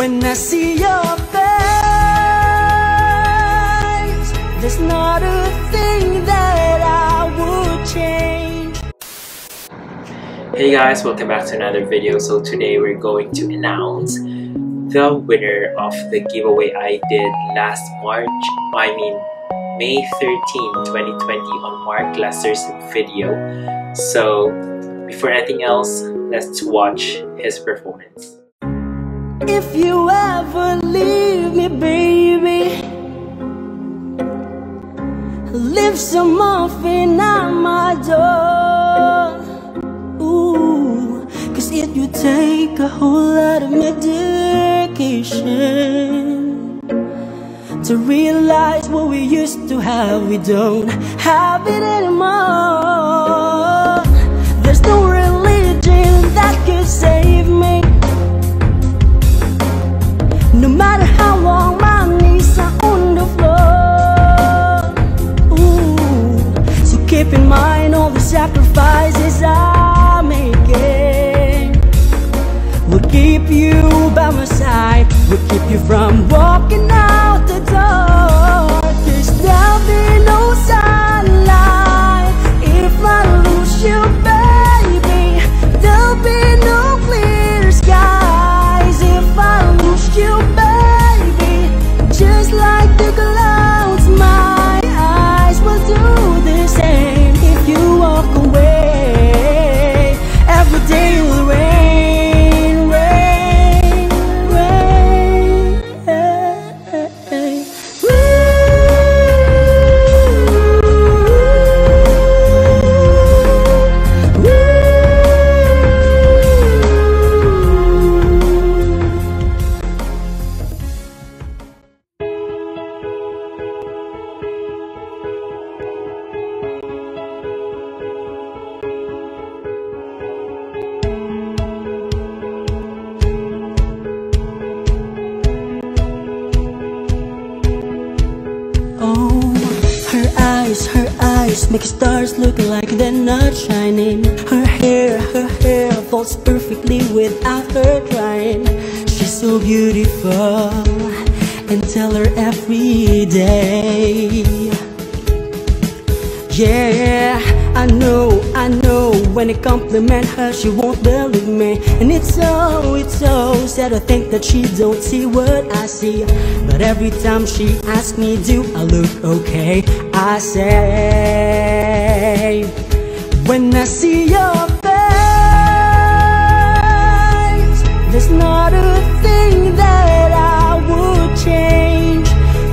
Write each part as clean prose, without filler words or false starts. When I see your face, there's not a thing that I would change. Hey guys, welcome back to another video. So today we're going to announce the winner of the giveaway I did last May 13, 2020 on Mark Lester's video. So before anything else, let's watch his performance. If you ever leave me, baby, leave some muffin at my door. Ooh, cause it would take a whole lot of medication to realize what we used to have, we don't have it anymore. There's no religion that could save me. No matter how long my knees are on the floor. Ooh, so keep in mind all the sacrifices I'm making will keep you by my side, will keep you from walking out the door. Cause there'll be no sunlight if I lose you, baby. There'll be no clear skies if I lose you. Make stars look like they're not shining. Her hair falls perfectly without her trying. She's so beautiful, and tell her every day. Yeah, I know, when I compliment her, she won't believe me. And it's so sad, I think that she don't see what I see. But every time she asks me, do I look okay? I say, when I see your face, there's not a thing that I would change.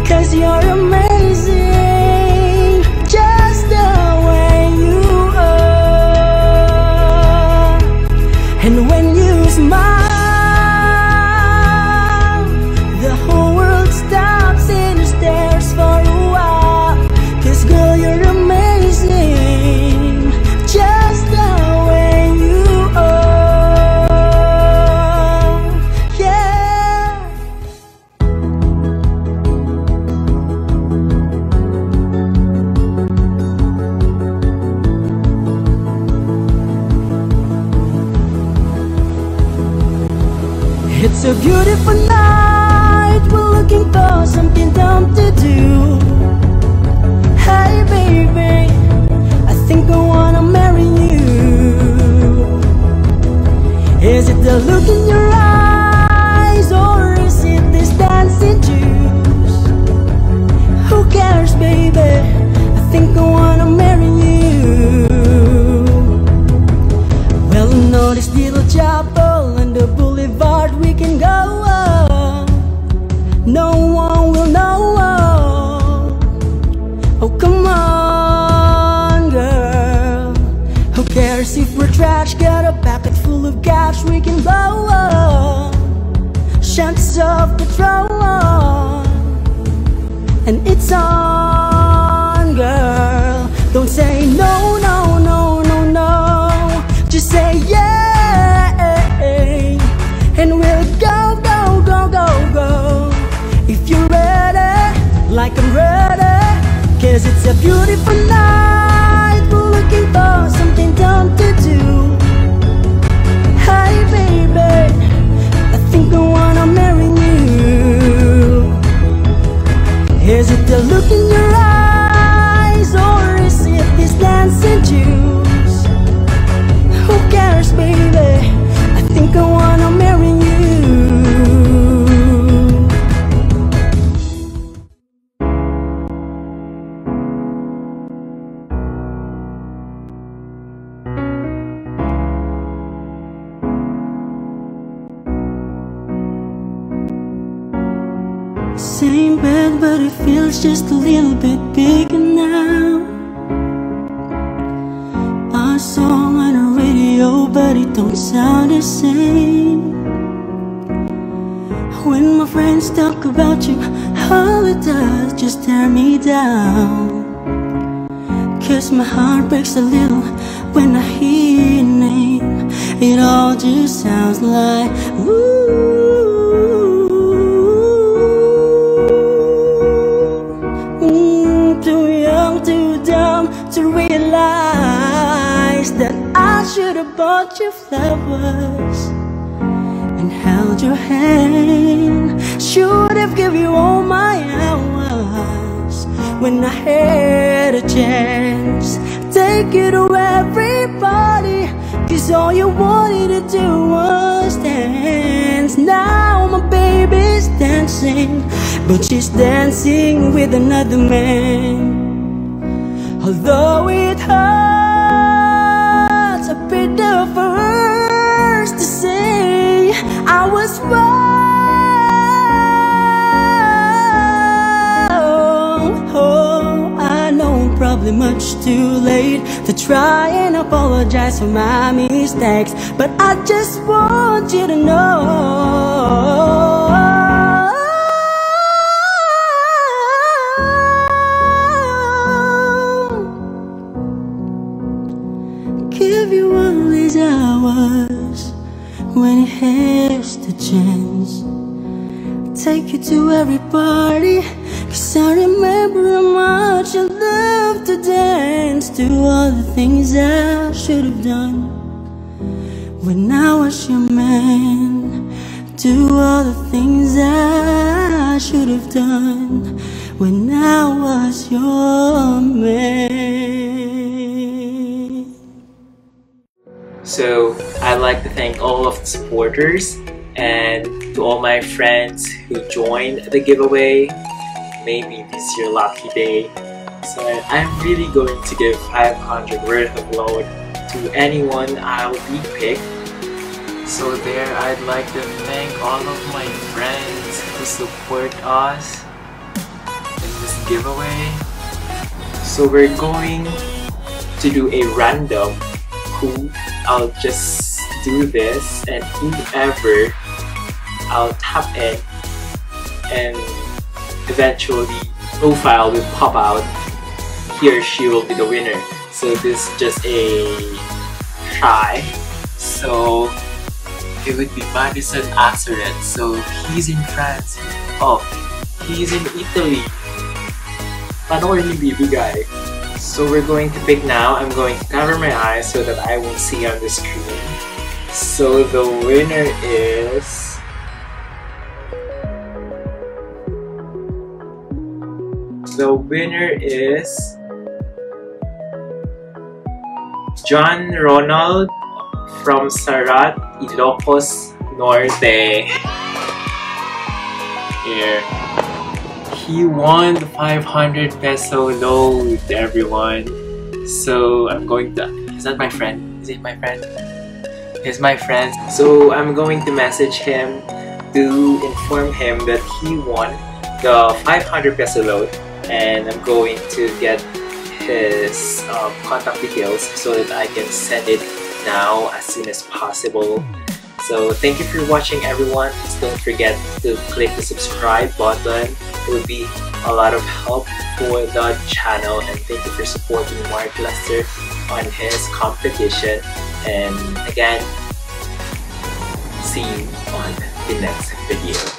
Cause you're amazing, just the way you are. And when you smile, the whole world stops and stares for you. Girl, you're amazing, just the way you are, yeah. It's a beautiful night, we're looking for something dumb to do. Hey baby, I think I wanna marry you. Is it the look in your eyes, or is it this dancing juice? Who cares, baby, I think I wanna marry you. Well, I know this little chapel on the boulevard we can go. No one will know. Oh come on girl, who cares if we're trash? Got a pocket full of cash we can blow up, shots of patrol on, and it's on girl. Don't say no, no, no, no, no, just say yeah, and we'll go, go, go, go, go, if you're ready, like I'm ready. Cause it's a beautiful night, we're looking for something dumb to do. Hey baby, I think I wanna marry you. Same bed, but it feels just a little bit bigger now. Our song on the radio, but it don't sound the same. When my friends talk about you, all it does just tear me down. Cause my heart breaks a little when I hear your name. It all just sounds like ooh, too young, too dumb to realize that I should have bought you flowers and held your hand. Should have given you all my hours when I had a chance. Take you to everybody, cause all you wanted to do was dance. Now my baby's dancing, but she's dancing with another man. Although it hurts, I'll be the first to say I was wrong. Probably much too late to try and apologize for my mistakes, but I just want you to know. Give you all these hours when it has the chance. Take you to every party, cause I remember how much I loved to dance. To all the things I should have done when I was your man. To all the things I should have done when I was your man. So I'd like to thank all of the supporters and to all my friends who joined the giveaway. Maybe this is your lucky day. So I'm really going to give 500 worth of load to anyone I'll be picked. So there, I'd like to thank all of my friends who support us in this giveaway. So we're going to do a random who. I'll just do this, and whoever I'll tap in, and eventually profile will pop out. He or she will be the winner. So this is just a try. So it would be Madison Axeret. So he's in France. Oh, he's in Italy. Panoorin ni bibigay. So we're going to pick now. I'm going to cover my eyes so that I won't see on the screen. So the winner is John Ronald from Sarrat, Ilocos Norte. Here. He won the 500 peso load, everyone. So I'm going to... Is that my friend? Is it my friend? He's my friend. So I'm going to message him to inform him that he won the 500 peso load. And I'm going to get his contact details so that I can send it now as soon as possible. So thank you for watching, everyone. Please don't forget to click the subscribe button. It will be a lot of help for the channel. And thank you for supporting Mark Lester on his competition. And again, see you on the next video.